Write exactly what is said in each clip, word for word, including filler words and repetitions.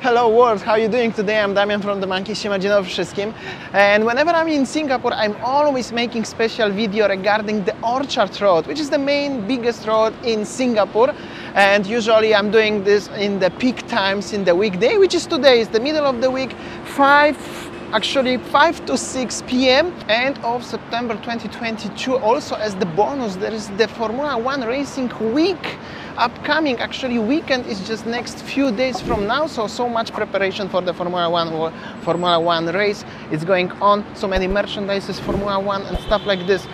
Hello world, how are you doing today? I'm Damian from the Monkey. Siema, dzień dobry wszystkim. And whenever I'm in Singapore, I'm always making special video regarding the Orchard Road, which is the main biggest road in Singapore. And usually I'm doing this in the peak times in the weekday, which is today, is the middle of the week, five actually five to six p m and of September twenty twenty-two. Also as the bonus, there is the Formula One racing week upcoming. Actually weekend is just next few days from now, so so much preparation for the Formula One or Formula One race is going on. So many merchandises, Formula One and stuff like this.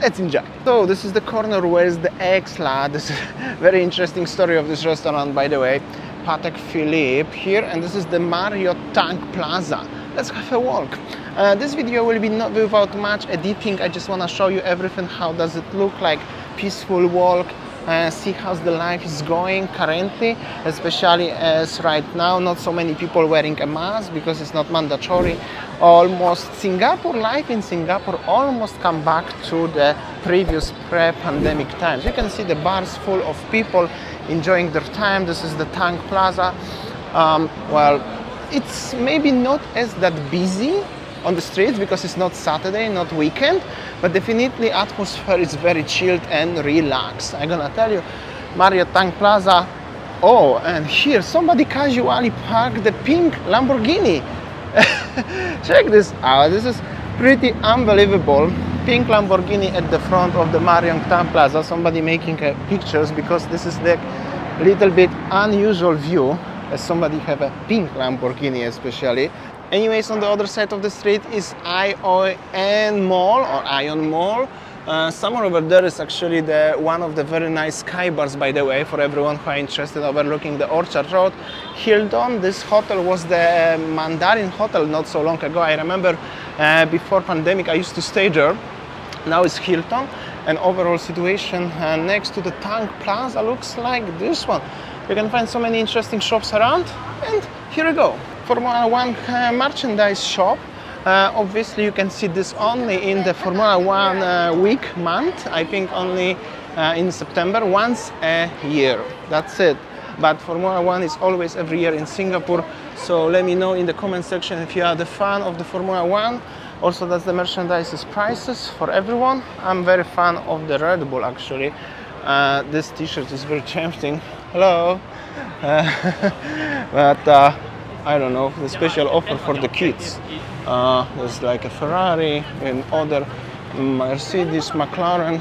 Let's enjoy. So this is the corner where is the Exla. This is a very interesting story of this restaurant, by the way. Patek Philippe here, and this is the Mario Tang Plaza. Let's have a walk. Uh, this video will be not without much editing. I just want to show you everything. How does it look like? Peaceful walk. Uh, see how the life is going currently, especially as right now not so many people wearing a mask because it's not mandatory. Almost Singapore life in Singapore almost come back to the previous pre-pandemic times. You can see the bars full of people enjoying their time. This is the Tang Plaza. Um, well, it's maybe not as that busy on the streets because it's not Saturday, not weekend, but definitely atmosphere is very chilled and relaxed. I'm gonna tell you, Mario Tang Plaza. Oh, and here somebody casually parked the pink Lamborghini. Check this out. This is pretty unbelievable. Pink Lamborghini at the front of the Mario Tang Plaza. Somebody making uh, pictures because this is the little bit unusual view. As somebody have a pink Lamborghini especially. Anyways, on the other side of the street is I O N Mall or ION Mall. Uh, somewhere over there is actually the one of the very nice sky bars, by the way, for everyone who are interested overlooking the Orchard Road. Hilton, this hotel was the Mandarin Hotel not so long ago. I remember uh, before pandemic I used to stay there. Now it's Hilton. And overall situation uh, next to the Tang Plaza looks like this one. You can find so many interesting shops around, and here we go. Formula One uh, merchandise shop. Uh, obviously you can see this only in the Formula One uh, week month. I think only uh, in September, once a year. That's it. But Formula One is always every year in Singapore. So let me know in the comment section if you are the fan of the Formula One. Also, that's the merchandise's prices for everyone. I'm very fan of the Red Bull, actually. Uh, this t-shirt is very tempting. Hello. Uh, but uh, I don't know, the special offer for the kids. Uh, there's like a Ferrari and other Mercedes, McLaren.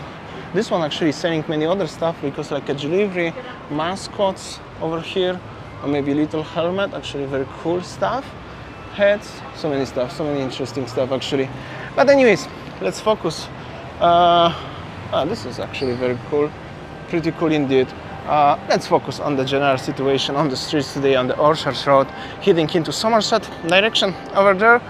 This one actually is selling many other stuff because like a delivery, mascots over here, or maybe little helmet, actually very cool stuff. Heads, so many stuff, so many interesting stuff actually. But anyways, let's focus. Uh, ah, this is actually very cool, pretty cool indeed. Uh, let's focus on the general situation on the streets today on the Orchard Road, heading into Somerset direction over there.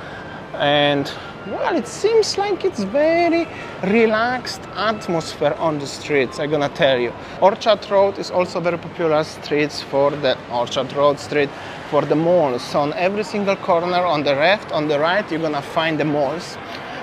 And well, it seems like it's very relaxed atmosphere on the streets, I'm gonna tell you. Orchard Road is also very popular streets for the Orchard Road street for the malls. So on every single corner, on the left, on the right, you're gonna find the malls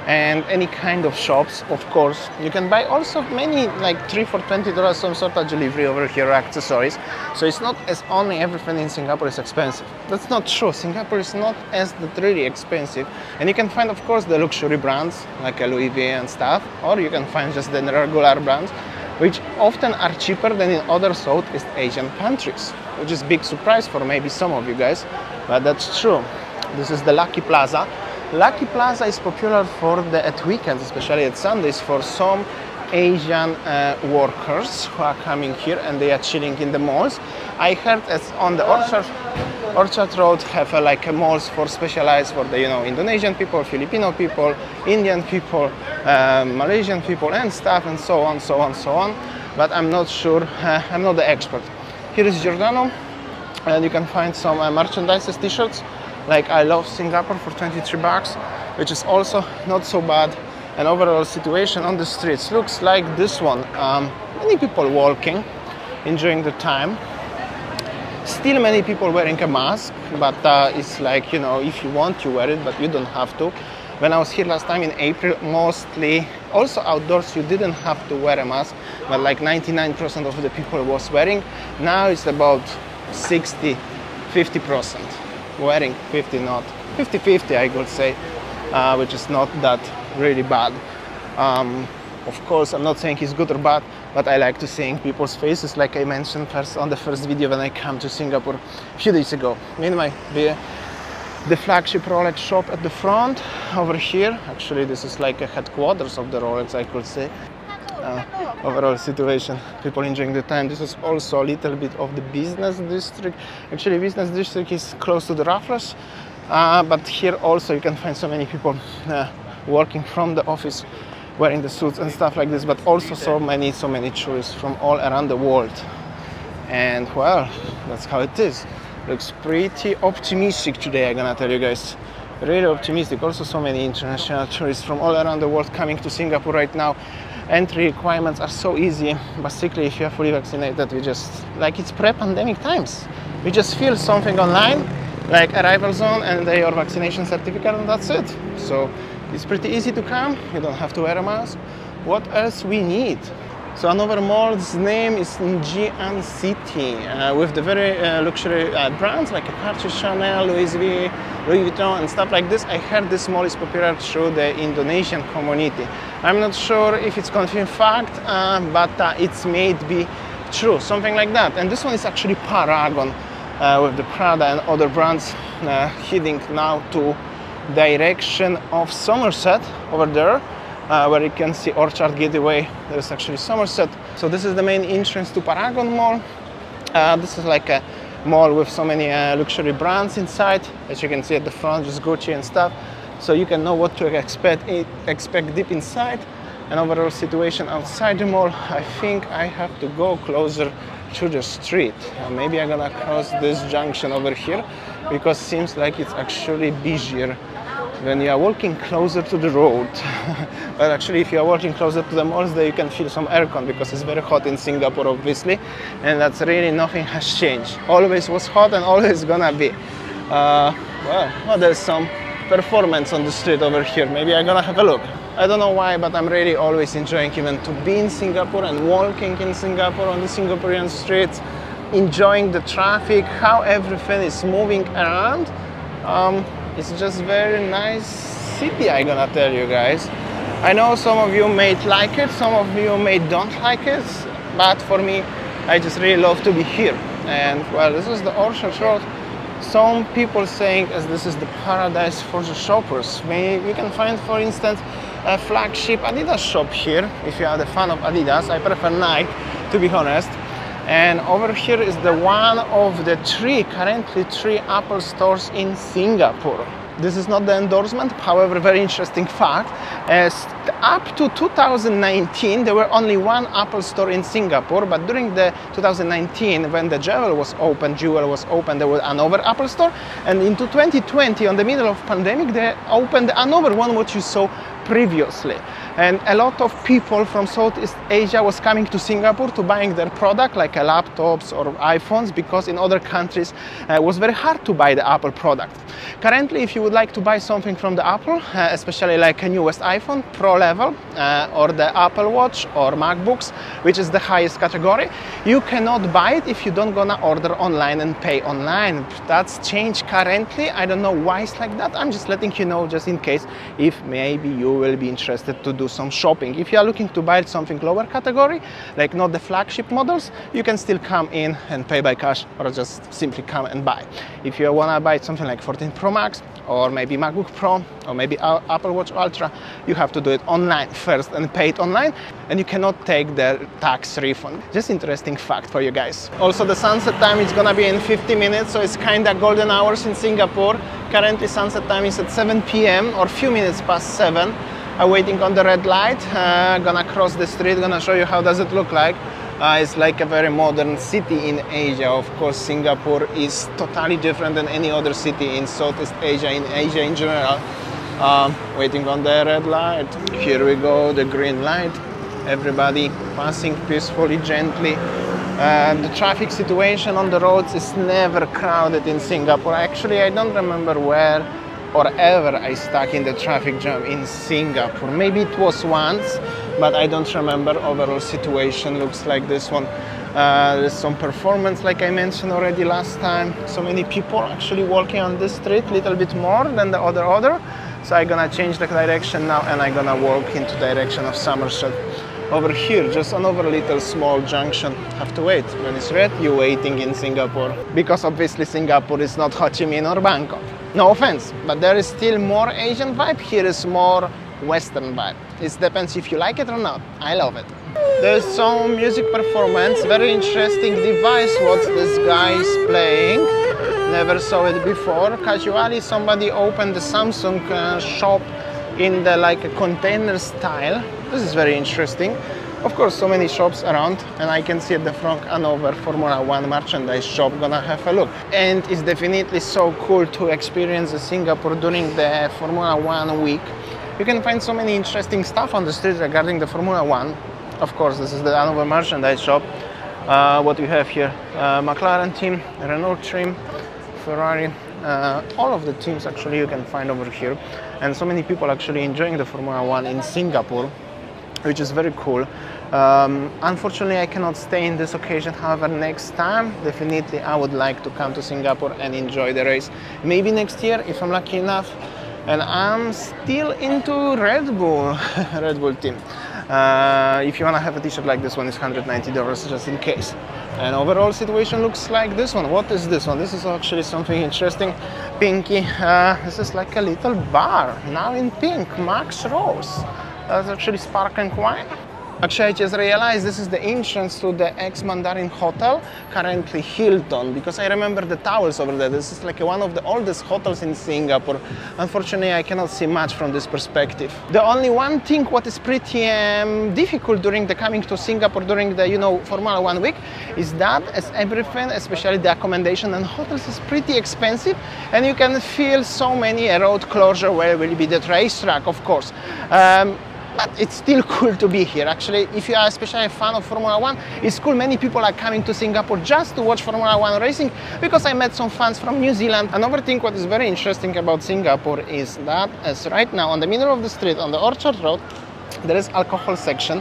and any kind of shops, of course. You can buy also many, like three for twenty dollars, some sort of delivery over here, accessories. So it's not as only everything in Singapore is expensive. That's not true. Singapore is not as that really expensive. And you can find, of course, the luxury brands, like Louis Vuitton and stuff, or you can find just the regular brands, which often are cheaper than in other Southeast Asian countries, which is a big surprise for maybe some of you guys, but that's true. This is the Lucky Plaza. Lucky Plaza is popular for the at weekends, especially at Sundays, for some Asian uh, workers who are coming here and they are chilling in the malls. I heard as on the Orchard Orchard Road have a, like a malls for specialized for the you know Indonesian people, Filipino people, Indian people, uh, Malaysian people, and stuff and so on, so on, so on. But I'm not sure. Uh, I'm not the expert. Here is Giordano, and you can find some uh, merchandises, t-shirts. Like I love Singapore for twenty-three bucks, which is also not so bad. And overall situation on the streets looks like this one. Um, many people walking, enjoying the time. Still many people wearing a mask, but uh, it's like, you know, if you want you wear it, but you don't have to. When I was here last time in April, mostly also outdoors, you didn't have to wear a mask, but like ninety-nine percent of the people was wearing. Now it's about sixty, fifty percent. wearing fifty knot, fifty fifty I could say, uh, which is not that really bad. Um, of course, I'm not saying it's good or bad, but I like to seeing people's faces, like I mentioned first on the first video when I came to Singapore a few days ago. Meanwhile, the, the flagship Rolex shop at the front over here, actually this is like a headquarters of the Rolex, I could say. Uh, overall situation, people enjoying the time. This is also a little bit of the business district. Actually, business district is close to the Raffles, uh, but here also you can find so many people uh, working from the office, wearing the suits and stuff like this, but also so many, so many tourists from all around the world. And well, that's how it is. Looks pretty optimistic today, I'm gonna tell you guys. Really optimistic. Also so many international tourists from all around the world coming to Singapore right now. Entry requirements are so easy. Basically, if you are fully vaccinated, we just, like it's pre-pandemic times. We just fill something online, like arrival zone and your vaccination certificate, and that's it. So it's pretty easy to come. You don't have to wear a mask. What else we need? So another mall's name is Ngee Ann City, uh, with the very uh, luxury uh, brands like Cartier, Chanel, Louis Vuitton and stuff like this. I heard this mall is popular through the Indonesian community. I'm not sure if it's confirmed fact, uh, but uh, it's made be true, something like that. And this one is actually Paragon, uh, with the Prada and other brands uh, heading now to direction of Somerset over there. Uh, where you can see Orchard Gateway, there's actually Somerset. So this is the main entrance to Paragon Mall. Uh, this is like a mall with so many uh, luxury brands inside, as you can see at the front, just Gucci and stuff. So you can know what to expect, expect deep inside. And overall situation outside the mall, I think I have to go closer to the street. Uh, maybe I'm gonna cross this junction over here, because it seems like it's actually busier when you are walking closer to the road. But actually, if you are walking closer to the malls, there you can feel some aircon, because it's very hot in Singapore, obviously, and that's really nothing has changed. Always was hot and always gonna be. Uh, well, well, there's some performance on the street over here. Maybe I'm gonna have a look. I don't know why, but I'm really always enjoying even to be in Singapore and walking in Singapore on the Singaporean streets, enjoying the traffic, how everything is moving around. Um, It's just very nice city, I'm gonna tell you guys. I know some of you may like it, some of you may don't like it, but for me, I just really love to be here. And well, this is the Orchard Road. Some people saying as this is the paradise for the shoppers. You can find, for instance, a flagship Adidas shop here, if you are the fan of Adidas. I prefer Nike, to be honest. And over here is the one of the three, currently three Apple stores in Singapore. This is not the endorsement, however, very interesting fact. As up to two thousand nineteen, there were only one Apple store in Singapore, but during the two thousand nineteen, when the Jewel was open, Jewel was open, there was another Apple store. And into twenty twenty, on the middle of pandemic, they opened another one, which you saw previously. And a lot of people from Southeast Asia was coming to Singapore to buying their product, like uh, laptops or iPhones, because in other countries uh, it was very hard to buy the Apple product. Currently, if you would like to buy something from the Apple, uh, especially like a newest iPhone Pro level, uh, or the Apple Watch or MacBooks, which is the highest category, you cannot buy it if you don't gonna order online and pay online. That's changed currently. I don't know why it's like that. I'm just letting you know, just in case, if maybe you will be interested to do some shopping. If you are looking to buy something lower category, like not the flagship models, you can still come in and pay by cash, or just simply come and buy. If you want to buy something like fourteen Pro Max, or maybe MacBook Pro, or maybe Apple Watch Ultra, you have to do it online first and pay it online, and you cannot take the tax refund. Just interesting fact for you guys. Also, the sunset time is gonna be in fifty minutes, so it's kinda golden hours in Singapore. Currently, sunset time is at seven P M or few minutes past seven. I'm waiting on the red light, uh, gonna cross the street, gonna show you how does it look like. Uh, it's like a very modern city in Asia. Of course, Singapore is totally different than any other city in Southeast Asia, in Asia in general. Um, waiting on the red light. Here we go, the green light. Everybody passing peacefully, gently. Uh, the traffic situation on the roads is never crowded in Singapore. Actually, I don't remember where or ever I stuck in the traffic jam in Singapore. Maybe it was once, but I don't remember. Overall situation looks like this one. Uh, there's some performance, like I mentioned already last time. So many people actually walking on this street, a little bit more than the other other. So I'm gonna change the direction now, and I'm gonna walk into the direction of Somerset. Over here, just another little small junction. Have to wait. When it's red, you're waiting in Singapore. Because obviously Singapore is not Ho Chi Minh or Bangkok. No offense, but there is still more Asian vibe. Here is more Western vibe. It depends if you like it or not. I love it. There's some music performance. Very interesting device what this guy is playing. Never saw it before. Casually, somebody opened the Samsung uh, shop in the like a container style. This is very interesting. Of course, so many shops around, and I can see at the front another Formula One merchandise shop. Gonna have a look. And it's definitely so cool to experience Singapore during the Formula One week. You can find so many interesting stuff on the street regarding the Formula One. Of course, this is the another merchandise shop. Uh, what we have here, uh, McLaren team, Renault team, Ferrari. Uh, all of the teams actually you can find over here, and so many people actually enjoying the Formula One in Singapore, which is very cool. Um, unfortunately, I cannot stay in this occasion. However, next time definitely I would like to come to Singapore and enjoy the race. Maybe next year if I'm lucky enough. And I'm still into Red Bull, Red Bull team. Uh, if you wanna have a t-shirt like this one, it's one hundred ninety dollars just in case. And overall situation looks like this one. What is this one? This is actually something interesting. Pinky. Uh, this is like a little bar, now in pink, Max Rose. That's actually sparkling wine. Actually, I just realized this is the entrance to the ex-Mandarin Hotel, currently Hilton, because I remember the towers over there. This is like one of the oldest hotels in Singapore. Unfortunately, I cannot see much from this perspective. The only one thing what is pretty um, difficult during the coming to Singapore during the, you know, Formula One week is that as everything, especially the accommodation and hotels, is pretty expensive, and you can feel so many road closure where will be the racetrack, of course. Um, But it's still cool to be here. Actually, if you are especially a fan of Formula One, it's cool. Many people are coming to Singapore just to watch Formula One racing, because I met some fans from New Zealand. Another thing what is very interesting about Singapore is that as right now on the middle of the street, on the Orchard Road, there is alcohol section,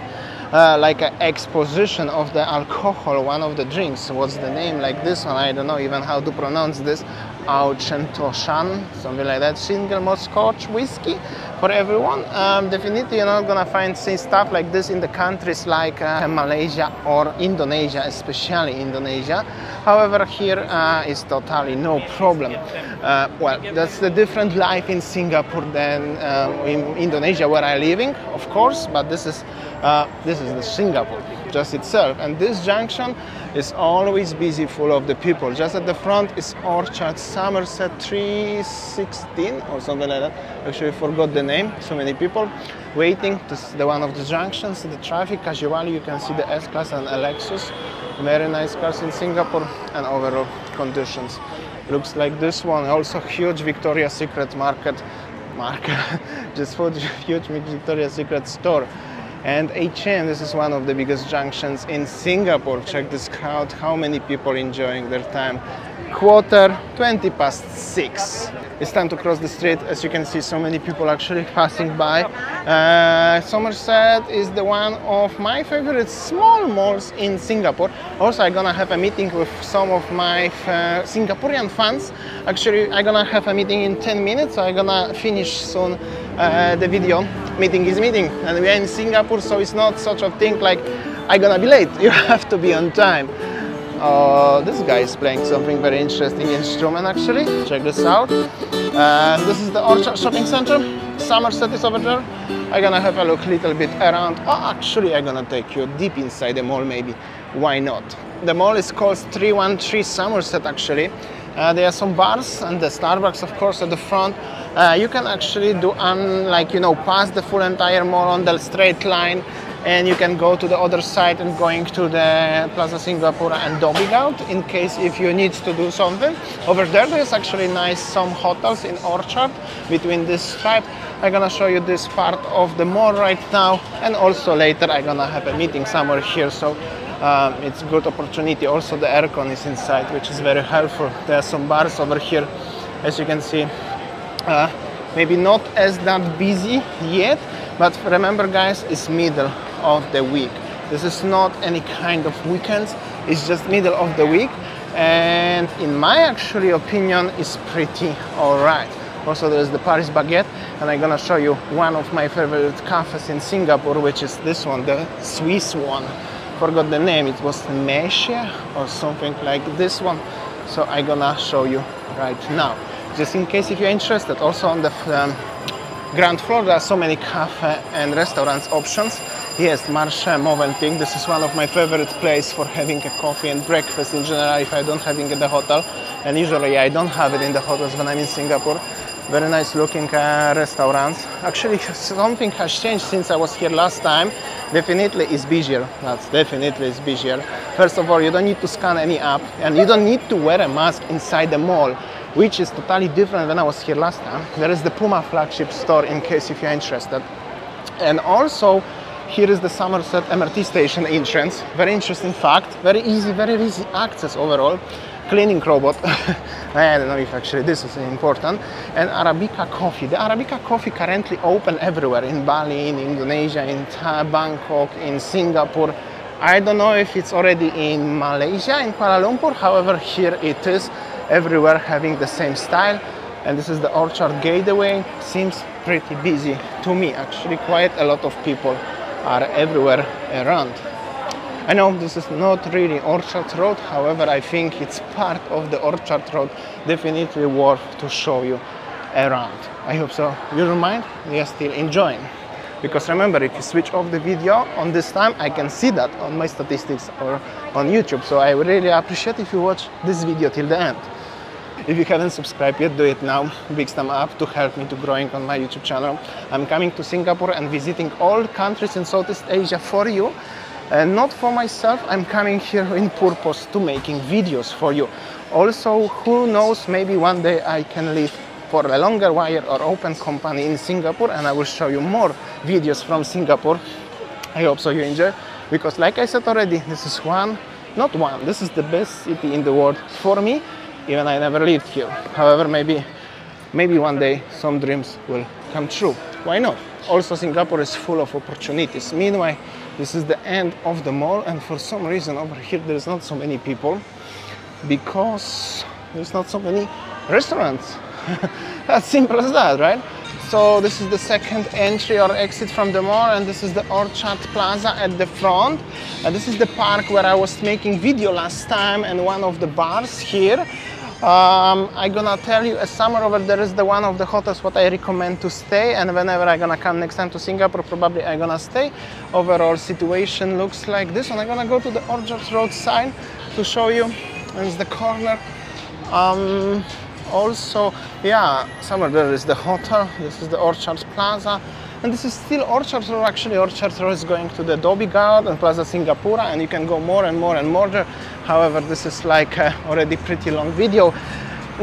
uh, like an exposition of the alcohol, one of the drinks. What's the name like this one? I don't know even how to pronounce this. Auchentoshan, something like that. Single malt scotch whiskey for everyone. Um, definitely you're not gonna find stuff like this in the countries like uh, Malaysia or Indonesia, especially Indonesia. However, here uh, is totally no problem. Uh, well, that's the different life in Singapore than uh, in Indonesia where I'm living, of course, but this is uh, this is the Singapore just itself. And this junction is always busy, full of the people. Just at the front is Orchard Somerset three sixteen or something like that. Actually, I forgot the name. So many people waiting. This is the one of the junctions. The traffic casually, you can see the S-Class and Lexus. Very nice cars in Singapore, and overall conditions looks like this one. Also huge Victoria's Secret market, market, just for huge Victoria's Secret store. And H and M, this is one of the biggest junctions in Singapore. Check this crowd, how many people enjoying their time. Quarter, twenty past six. It's time to cross the street. As you can see, so many people actually passing by. Uh, Somerset is the one of my favorite small malls in Singapore. Also, I'm gonna have a meeting with some of my uh, Singaporean fans. Actually, I'm gonna have a meeting in ten minutes, so I'm gonna finish soon uh, the video. Meeting is meeting, and we are in Singapore, so it's not such a thing like I'm gonna be late. You have to be on time. Uh, this guy is playing something very interesting instrument actually. Check this out. Uh, this is the Orchard Shopping Center. Somerset is over there. I'm gonna have a look a little bit around. Oh, actually I'm gonna take you deep inside the mall maybe. Why not? The mall is called three one three Somerset actually. Uh, there are some bars and the Starbucks of course at the front. Uh, you can actually do unlike, you know, pass the full entire mall on the straight line, and you can go to the other side and going to the Plaza Singapura and Dhoby Ghaut in case if you need to do something. Over there there's actually nice some hotels in Orchard between this stripe. I'm gonna show you this part of the mall right now, and also later I'm gonna have a meeting somewhere here, so um, it's good opportunity. Also the aircon is inside, which is very helpful. There are some bars over here, as you can see. Uh, maybe not as that busy yet, but remember guys, it's middle of the week. This is not any kind of weekends. It's just middle of the week, and in my actually opinion is pretty all right. Also there's the Paris Baguette, and I'm gonna show you one of my favorite cafes in Singapore, which is this one, the Swiss one. Forgot the name, it was Meshe or something like this one. So I'm gonna show you right now, just in case if you're interested. Also on the um, ground floor there are so many cafe and restaurants options. Yes, Marché Movenpick, this is one of my favorite place for having a coffee and breakfast in general if I don't have it at the hotel, and usually I don't have it in the hotels when I'm in Singapore. Very nice looking uh, restaurants. Actually something has changed since I was here last time. Definitely is busier, that's definitely is busier. First of all, you don't need to scan any app, and you don't need to wear a mask inside the mall, which is totally different than I was here last time. There is the Puma flagship store in case if you're interested. And also here is the Somerset M R T station entrance. Very interesting fact, very easy, very easy access overall. Cleaning robot, I don't know if actually this is important. And Arabica coffee. The Arabica coffee currently open everywhere, in Bali, in Indonesia, in Bangkok, in Singapore. I don't know if it's already in Malaysia, in Kuala Lumpur, however here it is, everywhere having the same style. And this is the Orchard Gateway, seems pretty busy to me actually, quite a lot of people are everywhere around. I know this is not really Orchard Road, however I think it's part of the Orchard Road, definitely worth to show you around. I hope so. You don't mind? You're still enjoying. Because remember, if you switch off the video on this time, I can see that on my statistics or on YouTube. So I would really appreciate if you watch this video till the end. If you haven't subscribed yet, do it now. Big thumb up to help me to growing on my YouTube channel. I'm coming to Singapore and visiting all countries in Southeast Asia for you. And not for myself, I'm coming here in purpose to making videos for you. Also, who knows, maybe one day I can live for a longer wire or open company in Singapore, and I will show you more videos from Singapore. I hope so you enjoy, because like I said already, this is one, not one, this is the best city in the world for me. Even I never lived here. However, maybe, maybe one day some dreams will come true. Why not? Also, Singapore is full of opportunities. Meanwhile, this is the end of the mall, and for some reason over here there's not so many people because there's not so many restaurants. As simple as that, right? So this is the second entry or exit from the mall, and this is the Orchard Plaza at the front. And this is the park where I was making video last time, and one of the bars here. Um, I'm gonna tell you, as summer over there is the one of the hotels what I recommend to stay, and whenever I'm gonna come next time to Singapore, probably I'm gonna stay. Overall situation looks like this, and I'm gonna go to the Orchard Road sign to show you. There's the corner. Um, Also, yeah, somewhere there is the hotel. This is the Orchard Plaza, and this is still Orchard Road. Actually, Orchard Road is going to the Dhoby Ghaut and Plaza Singapura, and you can go more and more and more there. However, this is like uh, already pretty long video.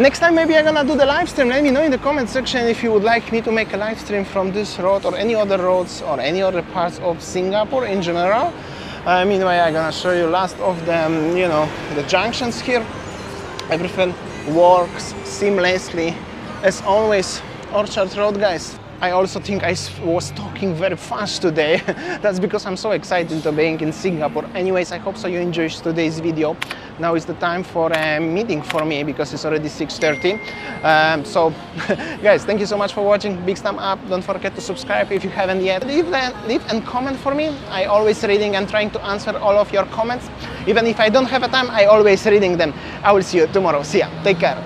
Next time maybe I'm gonna do the live stream. Let me know in the comment section if you would like me to make a live stream from this road or any other roads or any other parts of Singapore in general. Uh, meanwhile, I'm gonna show you last of the um, you know, the junctions here. Everything works seamlessly as always. Orchard Road, guys. I also think I was talking very fast today. That's because I'm so excited to being in Singapore. Anyways, I hope so you enjoyed today's video. Now is the time for a meeting for me because it's already six thirty. Um, so guys, thank you so much for watching. Big thumb up. Don't forget to subscribe if you haven't yet. Leave, the, leave and comment for me. I always reading and trying to answer all of your comments. Even if I don't have a time, I always reading them. I will see you tomorrow. See ya. Take care.